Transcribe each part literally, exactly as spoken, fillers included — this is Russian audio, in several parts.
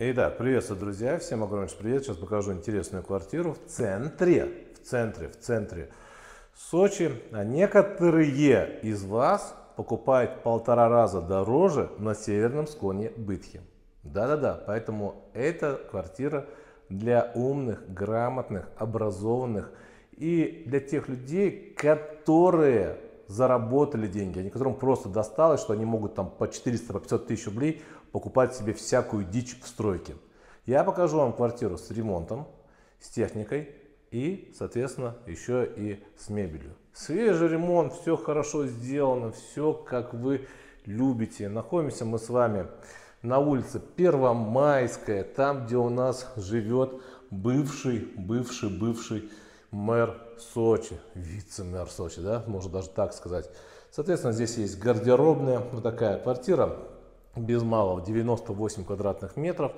И да, приветствую, друзья, всем огромный привет. Сейчас покажу интересную квартиру в центре, в центре, в центре Сочи. А некоторые из вас покупают полтора раза дороже на северном склоне Бытхи. Да-да-да, поэтому эта квартира для умных, грамотных, образованных и для тех людей, которые заработали деньги, а которым просто досталось, что они могут там по четыреста-пятьсот тысяч рублей покупать себе всякую дичь в стройке. Я покажу вам квартиру с ремонтом, с техникой и, соответственно, еще и с мебелью. Свежий ремонт, все хорошо сделано, все как вы любите. Находимся мы с вами на улице Первомайская, там, где у нас живет бывший, бывший, бывший мэр Сочи, вице-мэр Сочи, да, можно даже так сказать. Соответственно, здесь есть гардеробная, вот такая квартира, без малого девяносто восемь квадратных метров.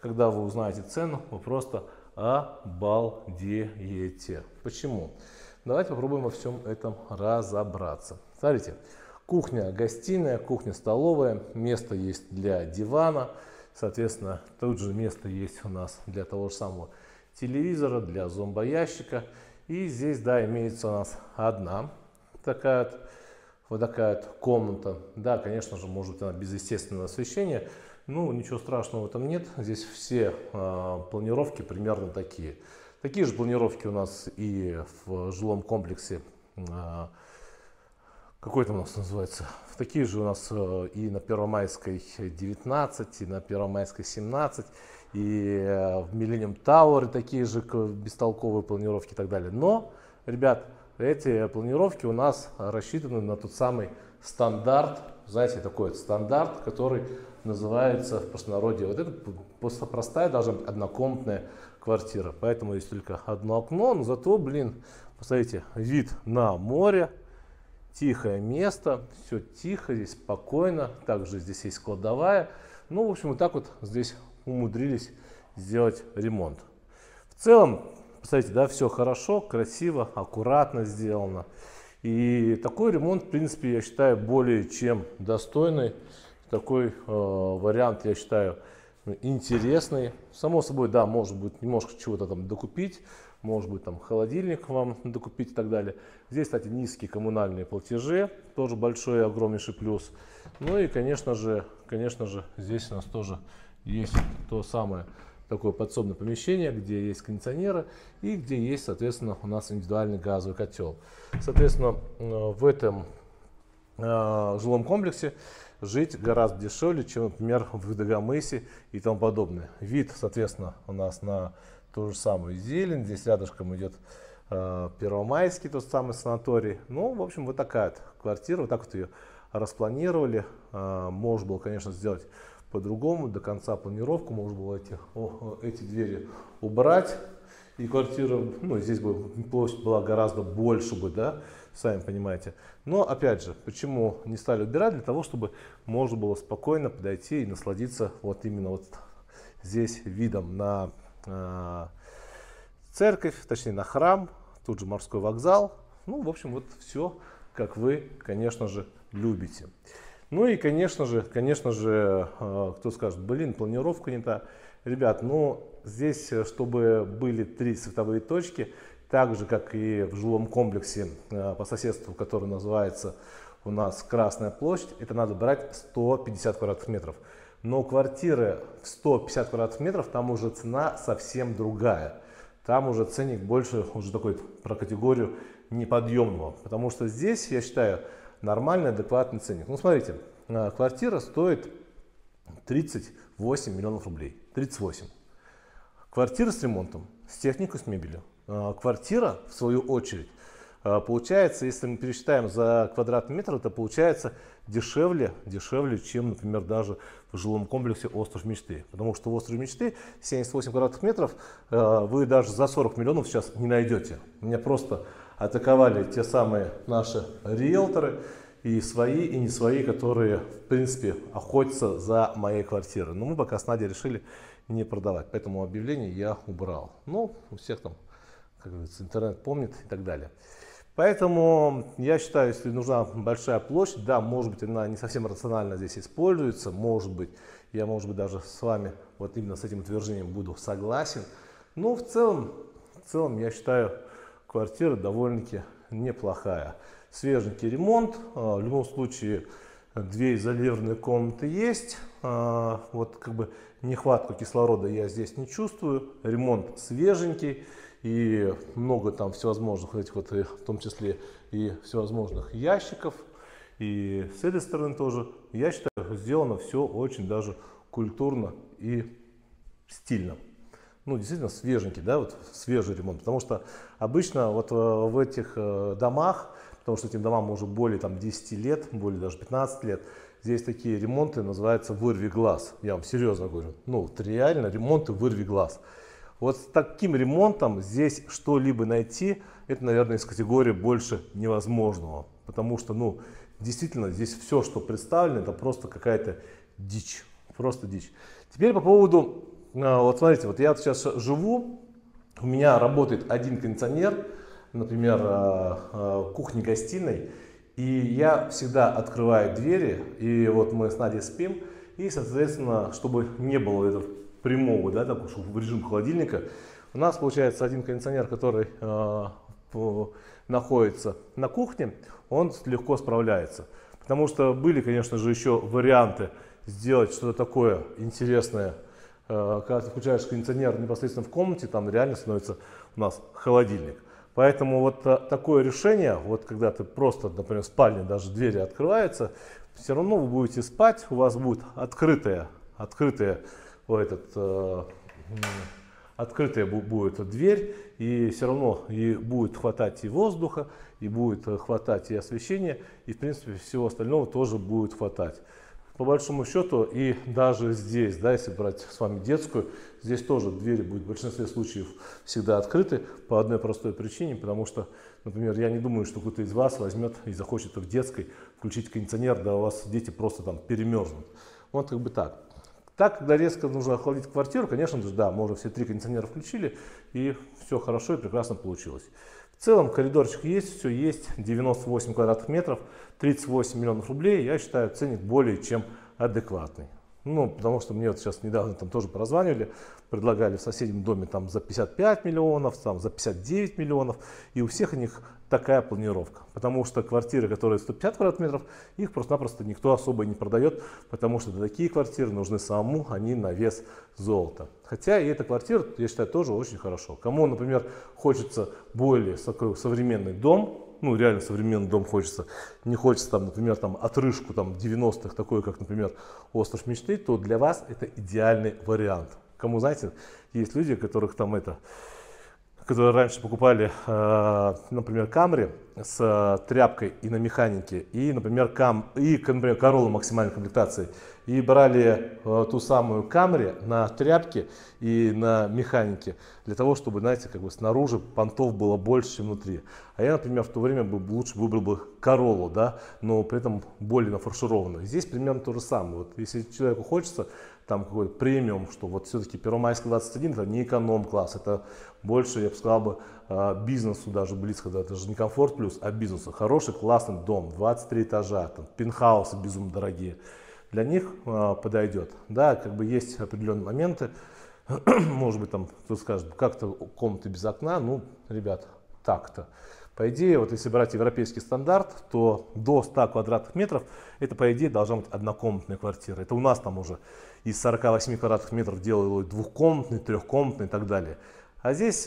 Когда вы узнаете цену, вы просто обалдеете. Почему? Давайте попробуем во всем этом разобраться. Смотрите, кухня-гостиная, кухня-столовая, место есть для дивана, соответственно, тут же место есть у нас для того же самого телевизора, для зомбоящика. И здесь, да, имеется у нас одна такая вот такая комната. Да, конечно же, может быть, она без естественного освещения, но ничего страшного в этом нет. Здесь все э, планировки примерно такие. Такие же планировки у нас и в жилом комплексе, э, какой там у нас называется, такие же у нас э, и на Первомайской девятнадцать, и на Первомайской семнадцать. И в Millennium Tower такие же бестолковые планировки и так далее. Но, ребят, эти планировки у нас рассчитаны на тот самый стандарт, знаете, такой вот стандарт, который называется в простонародье. Вот это просто простая, даже однокомнатная квартира. Поэтому есть только одно окно, но зато, блин, посмотрите, вид на море, тихое место, все тихо, здесь спокойно. Также здесь есть кладовая. Ну, в общем, вот так вот здесь умудрились сделать ремонт. В целом, посмотрите, да, все хорошо, красиво, аккуратно сделано. И такой ремонт, в принципе, я считаю, более чем достойный. Такой э, вариант, я считаю, интересный. Само собой, да, может быть, немножко чего-то там докупить. Может быть, там холодильник вам докупить и так далее. Здесь, кстати, низкие коммунальные платежи, тоже большой, огромнейший плюс. Ну и, конечно же, конечно же, здесь у нас тоже есть то самое такое подсобное помещение, где есть кондиционеры и где есть, соответственно, у нас индивидуальный газовый котел. Соответственно, в этом э, жилом комплексе жить гораздо дешевле, чем, например, в Дагомысе и тому подобное. Вид, соответственно, у нас на ту же самую зелень. Здесь рядышком идет э, Первомайский, тот самый санаторий. Ну, в общем, вот такая вот квартира, вот так вот ее распланировали. Э, можно было, конечно, сделать по-другому, до конца планировку можно было эти, о, эти двери убрать, и квартира, ну, здесь бы площадь была гораздо больше бы, да, сами понимаете. Но опять же, почему не стали убирать? Для того, чтобы можно было спокойно подойти и насладиться вот именно вот здесь видом на э, церковь, точнее на храм, тут же морской вокзал. Ну, в общем, вот все, как вы, конечно же, любите. Ну и, конечно же, конечно же, кто скажет, блин, планировка не та. Ребят, ну здесь, чтобы были три световые точки, так же, как и в жилом комплексе по соседству, который называется у нас Красная площадь, это надо брать сто пятьдесят квадратных метров. Но квартиры в сто пятьдесят квадратных метров, там уже цена совсем другая. Там уже ценник больше, уже такой про категорию неподъемного. Потому что здесь, я считаю, нормальный, адекватный ценник. Ну, смотрите, квартира стоит тридцать восемь миллионов рублей. тридцать восемь. Квартира с ремонтом, с техникой, с мебелью. Квартира, в свою очередь, получается, если мы пересчитаем за квадратный метр, это получается дешевле, дешевле, чем, например, даже в жилом комплексе «Остров мечты». Потому что в «Острове мечты» семьдесят восемь квадратных метров вы даже за сорок миллионов сейчас не найдете. У меня просто атаковали те самые наши риэлторы, и свои, и не свои, которые, в принципе, охотятся за моей квартирой. Но мы пока с Надей решили не продавать, поэтому объявление я убрал. Ну, у всех там, как говорится, интернет помнит и так далее. Поэтому я считаю, если нужна большая площадь, да, может быть, она не совсем рационально здесь используется, может быть, я, может быть, даже с вами вот именно с этим утверждением буду согласен. Но в целом, в целом я считаю, квартира довольно-таки неплохая. Свеженький ремонт, в любом случае две изолированные комнаты есть, вот как бы нехватку кислорода я здесь не чувствую, ремонт свеженький и много там всевозможных этих вот, в том числе и всевозможных ящиков, и с этой стороны тоже, я считаю, сделано все очень даже культурно и стильно. Ну, действительно свеженький, да, вот свежий ремонт, потому что обычно вот в этих домах, потому что этим домам уже более там десяти лет, более даже пятнадцати лет, здесь такие ремонты называются «вырви глаз», я вам серьезно говорю, ну, вот реально ремонты «вырви глаз». Вот с таким ремонтом здесь что-либо найти, это, наверное, из категории больше невозможного, потому что, ну, действительно, здесь все, что представлено, это просто какая-то дичь, просто дичь. Теперь по поводу... Вот смотрите, вот я сейчас живу, у меня работает один кондиционер, например, кухни-гостиной, и я всегда открываю двери, и вот мы с Надей спим, и, соответственно, чтобы не было этого прямого, да, такого, в режим холодильника, у нас получается один кондиционер, который э, находится на кухне, он легко справляется, потому что были, конечно же, еще варианты сделать что-то такое интересное. Когда ты включаешь кондиционер непосредственно в комнате, там реально становится у нас холодильник. Поэтому вот такое решение, вот когда ты просто, например, в спальне даже двери открываются, все равно вы будете спать, у вас будет открытая, открытая, о, этот, э, открытая будет дверь, и все равно и будет хватать и воздуха, и будет хватать и освещения, и в принципе всего остального тоже будет хватать. По большому счету, и даже здесь, да, если брать с вами детскую, здесь тоже двери будут в большинстве случаев всегда открыты по одной простой причине, потому что, например, я не думаю, что кто-то из вас возьмет и захочет в детской включить кондиционер, да у вас дети просто там перемерзнут. Вот как бы так. Так, когда резко нужно охладить квартиру, конечно же, да, мы уже все три кондиционера включили, и все хорошо и прекрасно получилось. В целом коридорчик есть, все есть, девяносто восемь квадратных метров, тридцать восемь миллионов рублей, я считаю, ценник более чем адекватный. Ну, потому что мне вот сейчас недавно там тоже прозванивали, предлагали в соседнем доме там за пятьдесят пять миллионов, там за пятьдесят девять миллионов, и у всех у них такая планировка, потому что квартиры, которые сто пятьдесят квадратных метров, их просто-напросто никто особо не продает, потому что такие квартиры нужны самому, они на вес золота. Хотя и эта квартира, я считаю, тоже очень хорошо. Кому, например, хочется более современный дом, ну, реально современный дом хочется, не хочется, там, например, там, отрыжку там, девяностых, такой, как, например, «Остров мечты», то для вас это идеальный вариант. Кому, знаете, есть люди, которых там это, которые раньше покупали, э, например, «Камри» с э, тряпкой и на механике, и, например, кам, и, например «Королла» максимальной комплектации, и брали э, ту самую «Камри» на тряпке и на механике, для того, чтобы, знаете, как бы снаружи понтов было больше, чем внутри. А я, например, в то время бы лучше выбрал бы «Короллу», да, но при этом более нафаршированную. Здесь примерно то же самое. Вот, если человеку хочется там какой-то премиум, что вот все-таки Первомайская двадцать один это не эконом-класс, это больше, я бы сказал бы, бизнесу даже близко, да, это же не комфорт плюс, а бизнесу. Хороший, классный дом, двадцать три этажа, там, пентхаусы безумно дорогие. Для них э, подойдет. Да, как бы есть определенные моменты, может быть, там кто скажет, как-то комнаты без окна, ну, ребят, так-то. По идее, вот если брать европейский стандарт, то до ста квадратных метров это, по идее, должна быть однокомнатная квартира. Это у нас там уже из сорока восьми квадратных метров делают двухкомнатные, трехкомнатные и так далее. А здесь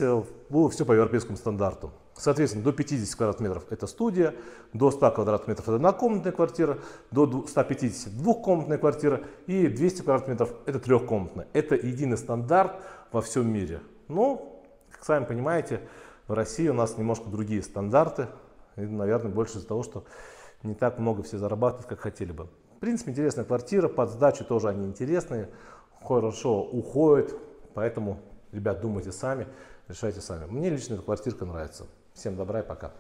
было все по европейскому стандарту. Соответственно, до пятидесяти квадратных метров это студия, до ста квадратных метров это однокомнатная квартира, до ста пятидесяти двухкомнатная квартира и двухсот квадратных метров это трехкомнатная. Это единый стандарт во всем мире. Но, как сами понимаете, в России у нас немножко другие стандарты, и, наверное, больше из-за того, что не так много все зарабатывают, как хотели бы. В принципе, интересная квартира, под сдачу тоже они интересные, хорошо уходят, поэтому, ребят, думайте сами, решайте сами. Мне лично эта квартирка нравится. Всем добра и пока.